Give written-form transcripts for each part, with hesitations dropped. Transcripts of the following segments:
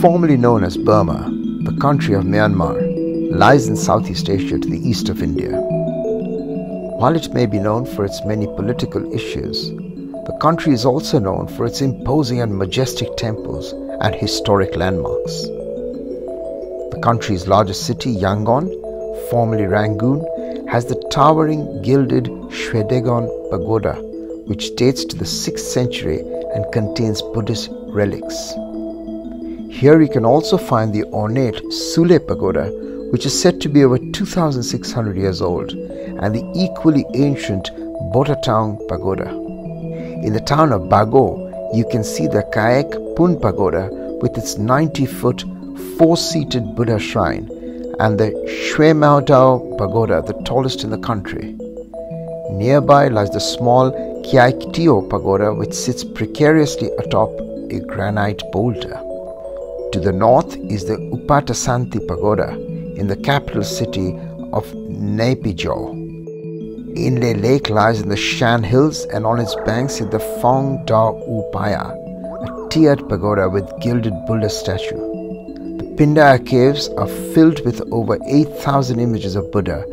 Formerly known as Burma, the country of Myanmar lies in Southeast Asia to the east of India. While it may be known for its many political issues, the country is also known for its imposing and majestic temples and historic landmarks. The country's largest city, Yangon, formerly Rangoon, has the towering gilded Shwedagon Pagoda, which dates to the 6th century and contains Buddhist relics. Here you can also find the ornate Sule Pagoda, which is said to be over 2,600 years old, and the equally ancient Botataung Pagoda. In the town of Bago, you can see the Kyaik Pun Pagoda with its 90-foot, 4-seated Buddha shrine, and the Shwemawdaw Pagoda, the tallest in the country. Nearby lies the small Kyaiktiyo Pagoda, which sits precariously atop a granite boulder. To the north is the Upatasanti Pagoda in the capital city of Nepijau. Inle Lake lies in the Shan Hills, and on its banks is the Fong Dao U, a tiered pagoda with gilded Buddha statue. The Pindaya Caves are filled with over 8,000 images of Buddha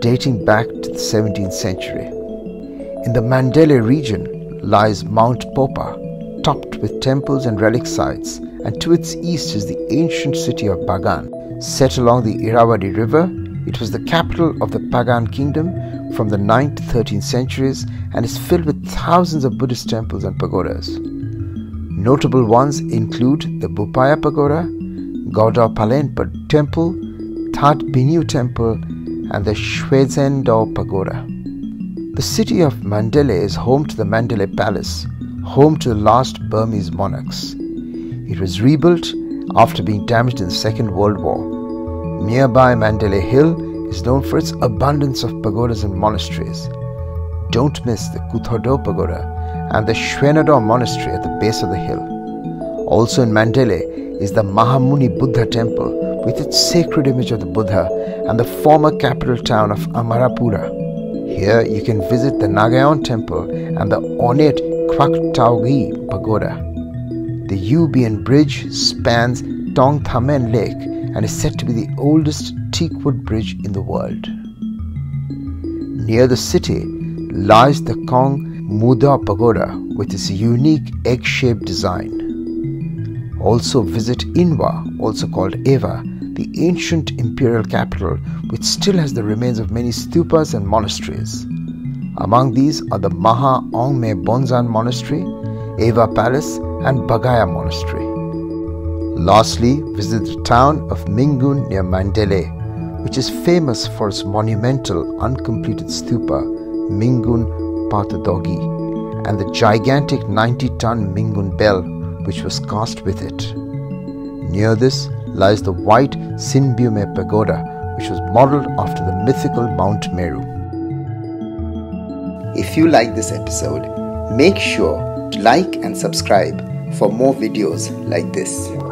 dating back to the 17th century. In the Mandele region lies Mount Popa, topped with temples and relic sites, and to its east is the ancient city of Bagan. Set along the Irrawaddy river, it was the capital of the Bagan kingdom from the 9th to 13th centuries and is filled with thousands of Buddhist temples and pagodas. Notable ones include the Bupaya Pagoda, Gawdawpalin Temple, Thatbyinnyu Temple, and the Shwesandaw Pagoda. The city of Mandalay is home to the Mandalay Palace, home to the last Burmese monarchs. It was rebuilt after being damaged in the Second World War. Nearby Mandalay Hill is known for its abundance of pagodas and monasteries. Don't miss the Kuthodaw Pagoda and the Shwenadaw Monastery at the base of the hill. Also in Mandalay is the Mahamuni Buddha Temple with its sacred image of the Buddha and the former capital town of Amarapura. Here you can visit the Nagayon Temple and the ornate Kyaiktiyo Pagoda. The Yubian Bridge spans Tongthamen Lake and is said to be the oldest teakwood bridge in the world. Near the city lies the Kong Muda Pagoda with its unique egg-shaped design. Also visit Inwa, also called Eva, the ancient imperial capital, which still has the remains of many stupas and monasteries. Among these are the Maha Ongme Bonzan Monastery, Eva Palace, and Bagaya Monastery. Lastly, visit the town of Mingun near Mandalay, which is famous for its monumental uncompleted stupa, Mingun Pathadogi, and the gigantic 90-ton Mingun bell, which was cast with it. Near this lies the white Sinbiume Pagoda, which was modeled after the mythical Mount Meru. If you like this episode, make sure to like and subscribe for more videos like this.